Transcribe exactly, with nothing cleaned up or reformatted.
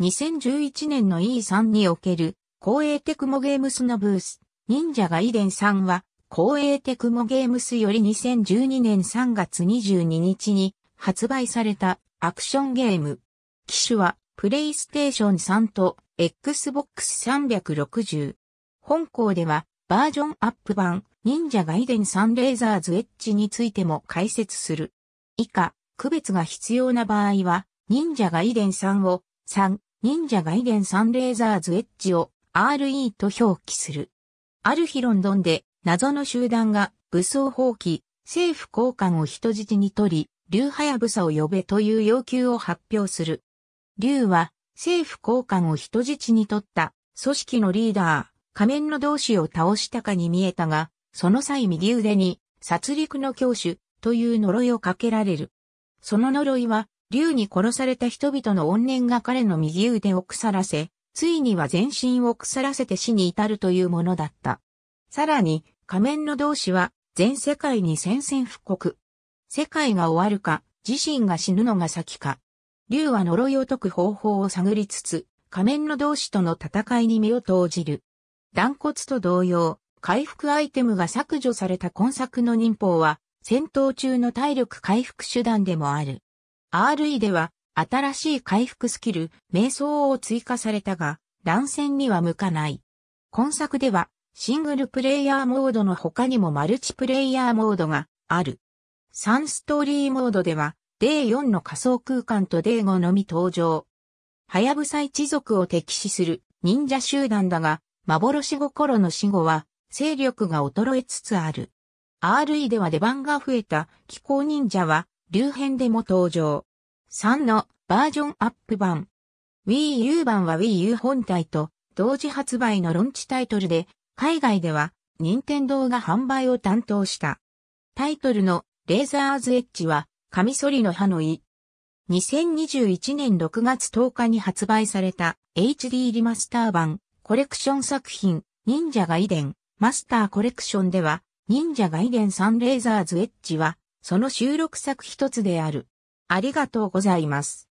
にせんじゅういちねんの イースリー における、光栄テクモゲームスのブース、忍者外伝さんは、光栄テクモゲームスよりにせんじゅうにねんさんがつにじゅうににちに発売されたアクションゲーム。機種は、プレイステーションスリーと エックスボックススリーシックスゼロ。本項では、バージョンアップ版、忍者ガイデンサンレーザーズエッジについても解説する。以下、区別が必要な場合は、忍者ガイデンサンをスリー、忍者ガイデンサンレーザーズエッジを アールイー と表記する。ある日ロンドンで、謎の集団が武装放棄、政府高官を人質に取り、竜ハヤブサを呼べという要求を発表する。竜は政府高官を人質に取った組織のリーダー、仮面の同志を倒したかに見えたが、その際右腕に殺戮の狂手という呪いをかけられる。その呪いは竜に殺された人々の怨念が彼の右腕を腐らせ、ついには全身を腐らせて死に至るというものだった。さらに仮面の同志は全世界に宣戦布告。世界が終わるか、自身が死ぬのが先か。竜は呪いを解く方法を探りつつ、仮面の同志との戦いに身を投じる。断骨と同様、回復アイテムが削除された今作の忍法は、戦闘中の体力回復手段でもある。アールイー では、新しい回復スキル、瞑想を追加されたが、乱戦には向かない。今作では、シングルプレイヤーモードの他にもマルチプレイヤーモードがある。サンストーリーモードでは、デイフォーの仮想空間とデイファイブのみ登場。ハヤブサ一族を敵視する忍者集団だが、幻心の死後は、勢力が衰えつつある。アールイー では出番が増えた気候忍者は、竜編でも登場。スリーのバージョンアップ版。Wii U 版は Wii U 本体と同時発売のロンチタイトルで、海外では、任天堂が販売を担当した。タイトルのレーザーズエッジは、カミソリの刃の意。にせんにじゅういちねんろくがつとおかに発売された エイチディー リマスター版コレクション作品忍者外伝マスターコレクションでは忍者外伝サンレーザーズエッジはその収録作一つである。ありがとうございます。